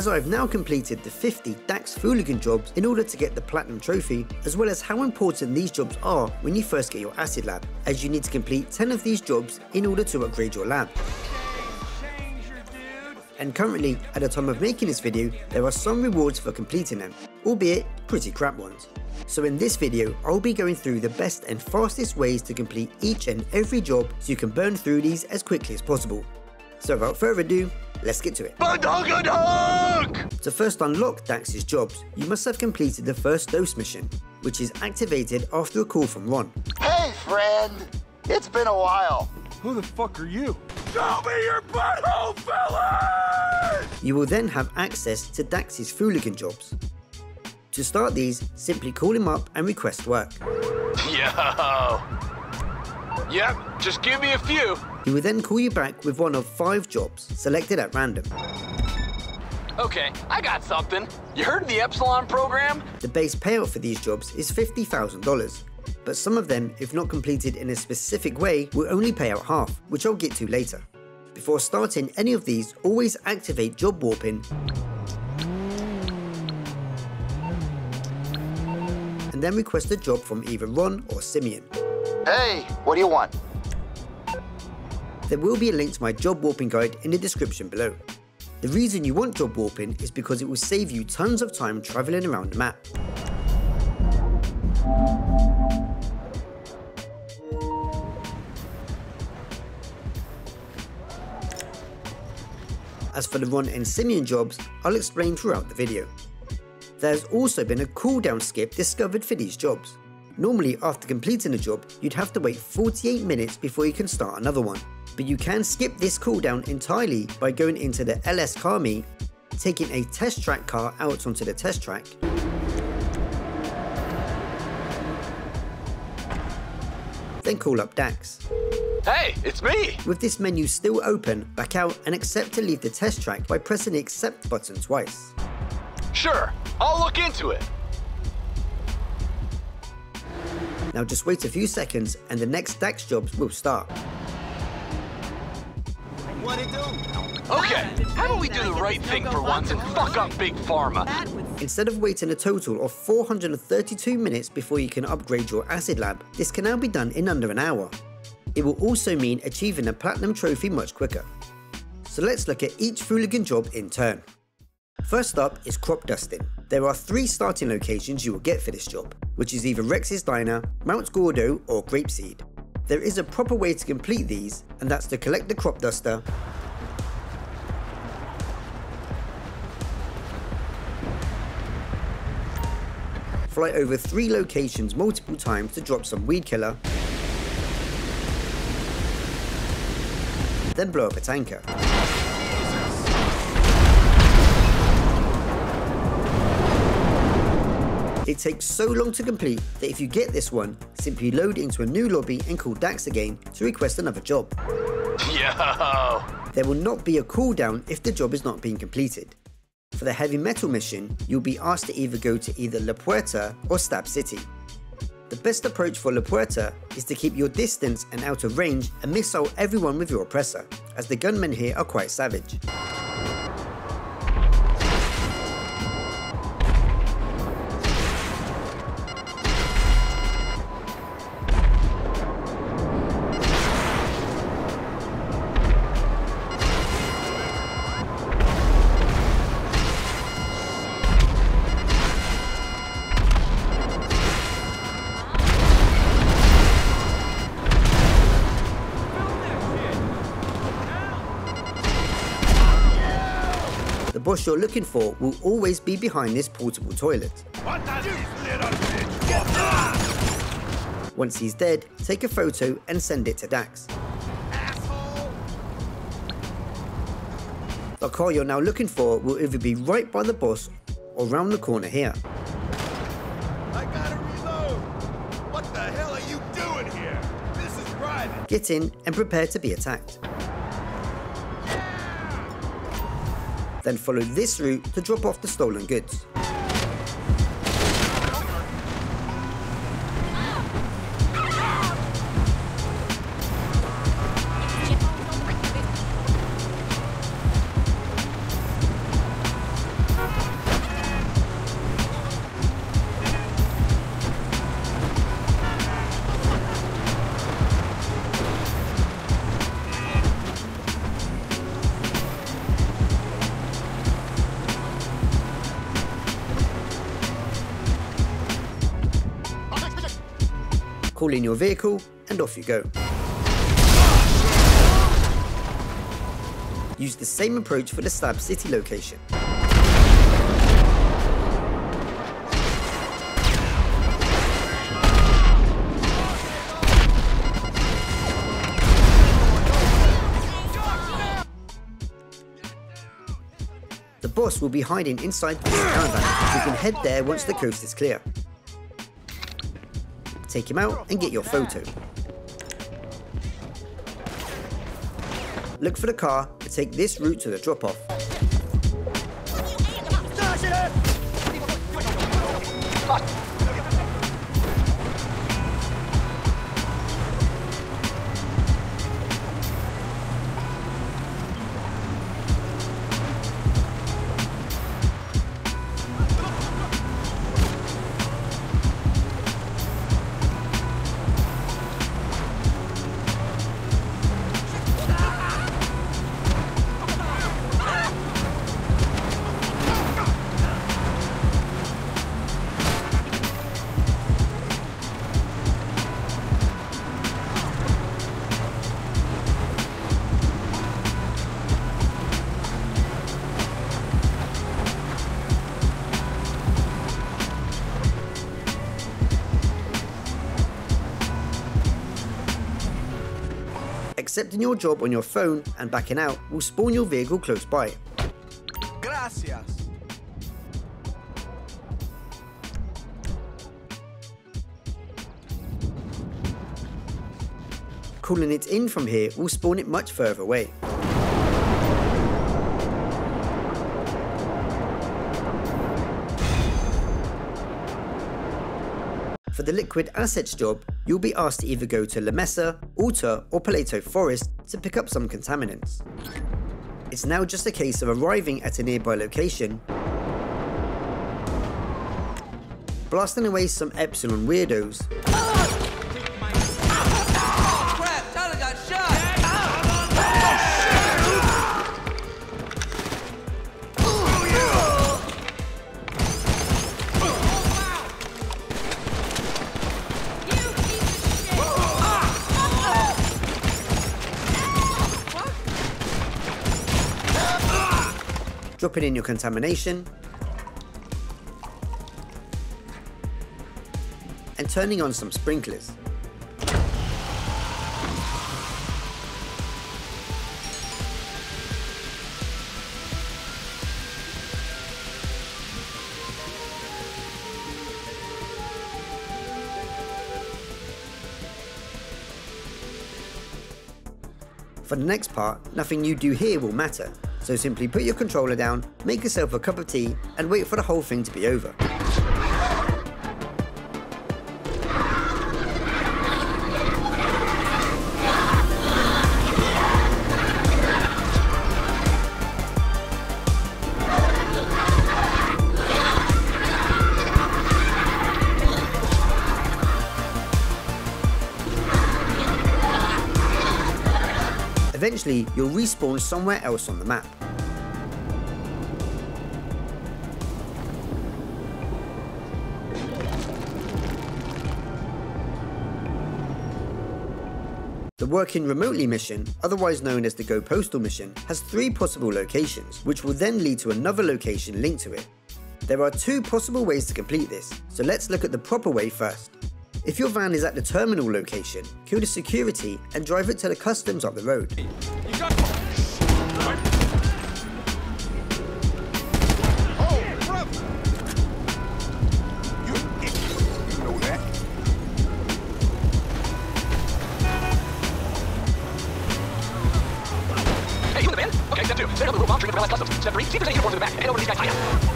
as I have now completed the 50 Dax Fooligan jobs in order to get the Platinum Trophy, as well as how important these jobs are when you first get your Acid Lab, as you need to complete 10 of these jobs in order to upgrade your lab. And currently, at the time of making this video, there are some rewards for completing them, albeit pretty crap ones. So in this video, I'll be going through the best and fastest ways to complete each and every job so you can burn through these as quickly as possible. So without further ado, let's get to it. To first unlock Dax's jobs, you must have completed the first dose mission, which is activated after a call from Ron. Hey friend, it's been a while. Who the fuck are you? Show me your butthole, fellas! You will then have access to Dax's Fooligan jobs. To start these, simply call him up and request work. Yo! Yep, just give me a few. He will then call you back with one of 5 jobs, selected at random. Okay, I got something. You heard of the Epsilon program? The base payout for these jobs is $50,000. But some of them, if not completed in a specific way, will only pay out half, which I'll get to later. Before starting any of these, always activate job warping, and then request a job from either Ron or Simeon. Hey, what do you want? There will be a link to my job warping guide in the description below. The reason you want job warping is because it will save you tons of time traveling around the map. As for the Ron and Simeon jobs, I'll explain throughout the video. There's also been a cooldown skip discovered for these jobs. Normally, after completing a job, you'd have to wait 48 minutes before you can start another one. But you can skip this cooldown entirely by going into the LS Car meet, taking a test track car out onto the test track, then call up Dax. Hey, it's me! With this menu still open, back out and accept to leave the test track by pressing the accept button twice. Sure, I'll look into it. Now just wait a few seconds and the next Dax jobs will start. What do you do? Okay, how about we do the right thing for once and fuck up Big Pharma? Instead of waiting a total of 432 minutes before you can upgrade your Acid Lab, this can now be done in under an hour. It will also mean achieving a Platinum Trophy much quicker. So let's look at each Fooligan job in turn. First up is crop dusting. There are 3 starting locations you will get for this job, which is either Rex's Diner, Mount Gordo or Grapeseed. There is a proper way to complete these, and that's to collect the crop duster, fly over 3 locations multiple times to drop some weed killer, then blow up a tanker. It takes so long to complete that if you get this one, simply load into a new lobby and call Dax again to request another job. Yo! There will not be a cooldown if the job is not being completed. For the heavy metal mission, you'll be asked to either go to either La Puerta or Slab City. The best approach for La Puerta is to keep your distance and out of range and missile everyone with your oppressor, as the gunmen here are quite savage. The boss you're looking for will always be behind this portable toilet. Once he's dead, take a photo and send it to Dax. The car you're now looking for will either be right by the boss or round the corner here. I gotta reload. What the hell are you doing here? This is private. Get in and prepare to be attacked. Then follow this route to drop off the stolen goods. call in your vehicle, and off you go. Use the same approach for the Slab City location. The boss will be hiding inside this caravan, so you can head there once the coast is clear. Take him out and get your photo. Look for the car and take this route to the drop-off. Accepting your job on your phone and backing out will spawn your vehicle close by. Gracias. Calling it in from here will spawn it much further away. For the liquid assets job, you'll be asked to either go to La Mesa, Alta or Paleto Forest to pick up some contaminants. It's now just a case of arriving at a nearby location, blasting away some Epsilon Weirdos, dropping in your contamination and turning on some sprinklers. For the next part, nothing you do here will matter. So simply put your controller down, make yourself a cup of tea, and wait for the whole thing to be over. Eventually, you'll respawn somewhere else on the map. The Working Remotely mission, otherwise known as the Go Postal mission, has 3 possible locations, which will then lead to another location linked to it. There are 2 possible ways to complete this, so let's look at the proper way first. If your van is at the terminal location, kill the security and drive it to the customs up the road. Hey, you in the van? Okay, step 2. Set up the robot trigger to realize customs. Step 3. See if there's any uniforms in the back and head over to these guys' hideout.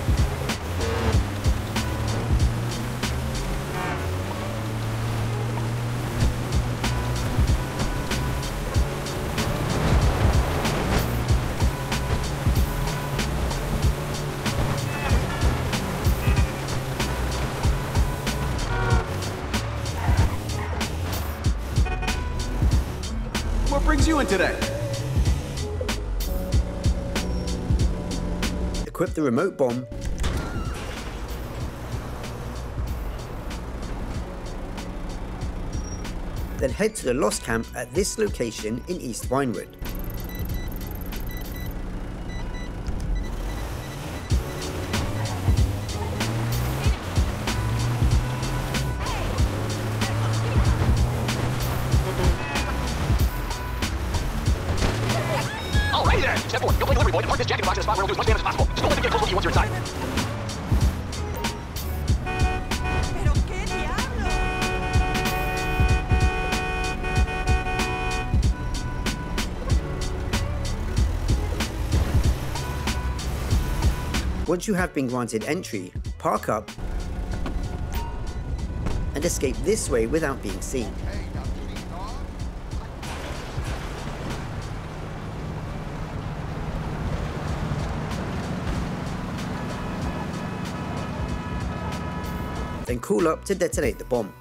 Today. Equip the remote bomb then head to the Lost Camp at this location in East Vinewood. Once you have been granted entry, park up and escape this way without being seen. Then call up to detonate the bomb.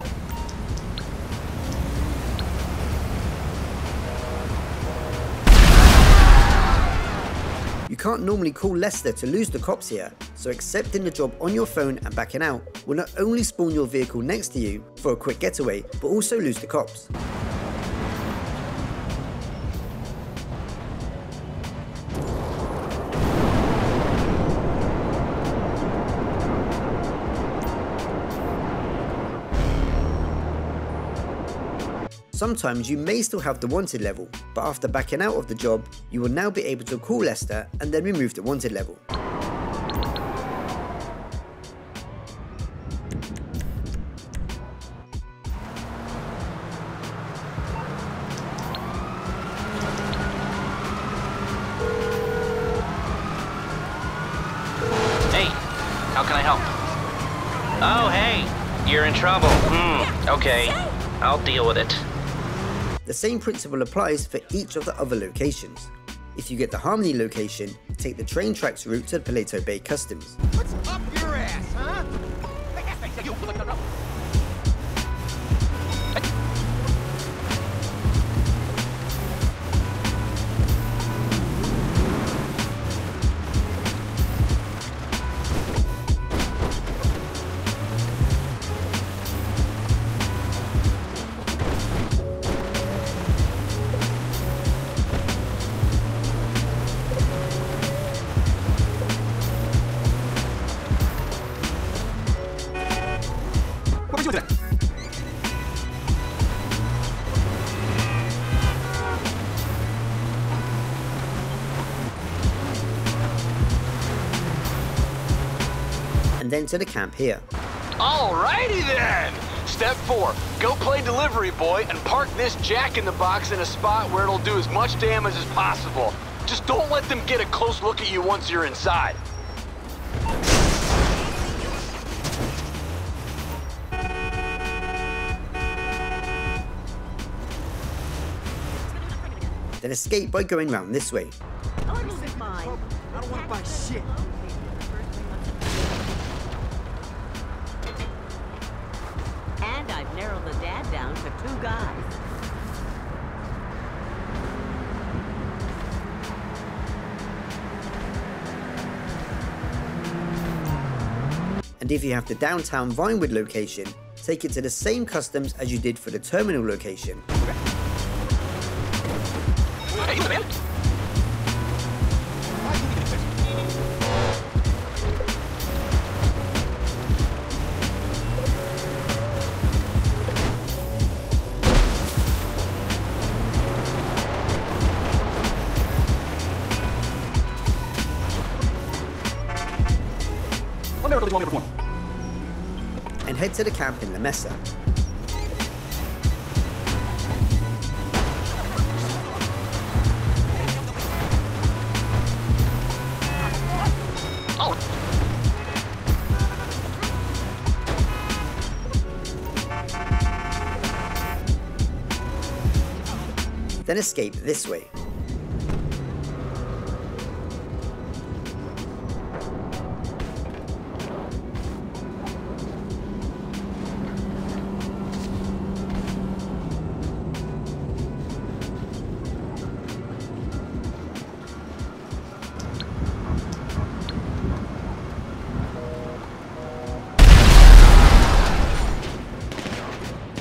You can't normally call Lester to lose the cops here, so accepting the job on your phone and backing out will not only spawn your vehicle next to you for a quick getaway, but also lose the cops. Sometimes you may still have the wanted level, but after backing out of the job, you will now be able to call Lester and then remove the wanted level. Hey, how can I help? Oh hey, you're in trouble. Okay, I'll deal with it. The same principle applies for each of the other locations. If you get the Harmony location, take the train tracks route to the Paleto Bay Customs. What's up your ass, huh? Then to the camp here. Alrighty then! Step 4, go play delivery boy and park this jack-in-the-box in a spot where it'll do as much damage as possible. Just don't let them get a close look at you once you're inside. Then escape by going round this way. I don't want to buy shit. I've narrowed the dad down to 2 guys. And if you have the downtown Vinewood location, take it to the same customs as you did for the terminal location. And head to the camp in La Mesa. Then escape this way.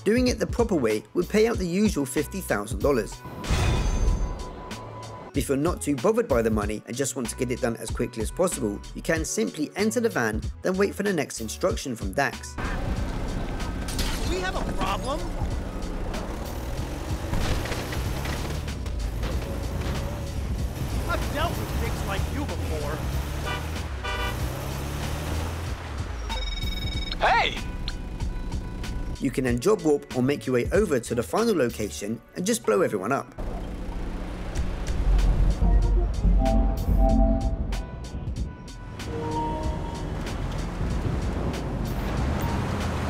Do Doing it the proper way would pay out the usual $50,000. If you're not too bothered by the money and just want to get it done as quickly as possible, you can simply enter the van, then wait for the next instruction from Dax. We have a problem? I've dealt with things like you before. Hey! You can then job warp or make your way over to the final location and just blow everyone up.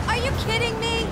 Are you kidding me?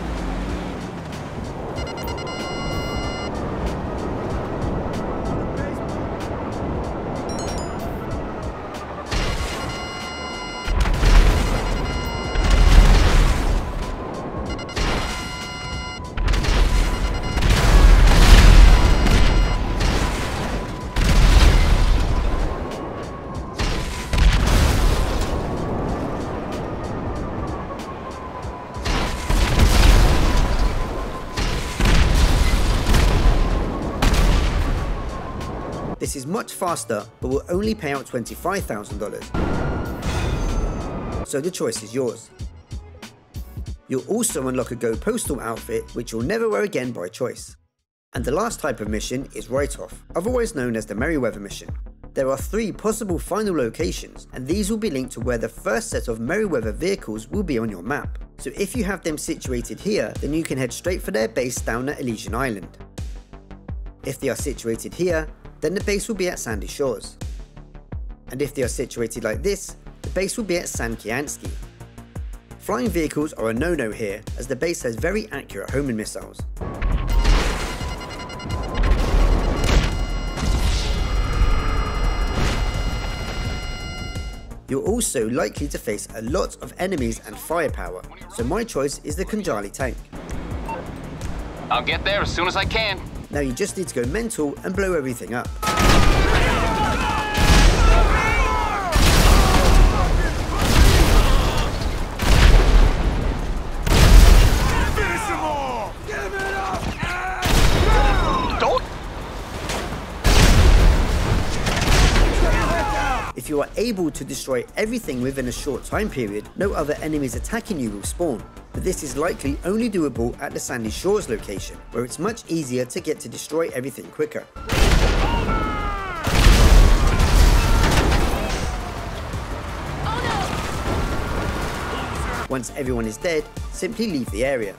This is much faster, but will only pay out $25,000. So the choice is yours. You'll also unlock a Go Postal outfit, which you'll never wear again by choice. And the last type of mission is write-off, otherwise known as the Merryweather mission. There are 3 possible final locations, and these will be linked to where the first set of Merryweather vehicles will be on your map. So if you have them situated here, then you can head straight for their base down at Elysian Island. If they are situated here, then the base will be at Sandy Shores. And if they are situated like this, the base will be at San Kianski. Flying vehicles are a no-no here, as the base has very accurate homing missiles. You're also likely to face a lot of enemies and firepower, so my choice is the Kunjali tank. I'll get there as soon as I can. Now you just need to go mental and blow everything up. If you are able to destroy everything within a short time period, no other enemies attacking you will spawn. But this is likely only doable at the Sandy Shores location, where it's much easier to get to destroy everything quicker. Oh no! Once everyone is dead, simply leave the area.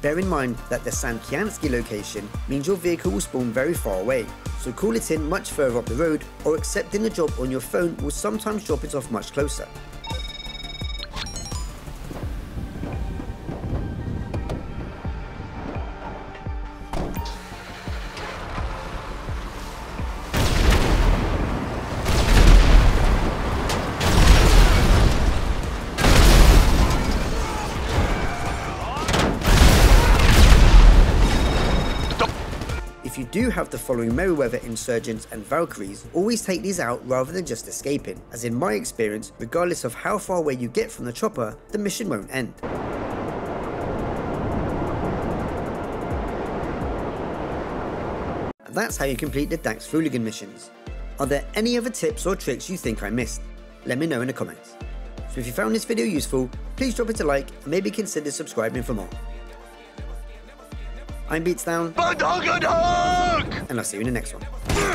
Bear in mind that the San Kianski location means your vehicle will spawn very far away, so call it in much further up the road, or accepting a job on your phone will sometimes drop it off much closer. If you have the following Merryweather insurgents and Valkyries, always take these out rather than just escaping, as in my experience, regardless of how far away you get from the chopper, the mission won't end. And that's how you complete the Dax Fooligan missions. Are there any other tips or tricks you think I missed? Let me know in the comments. So if you found this video useful, please drop it a like and maybe consider subscribing for more. I'm Beats Down, and I'll see you in the next one.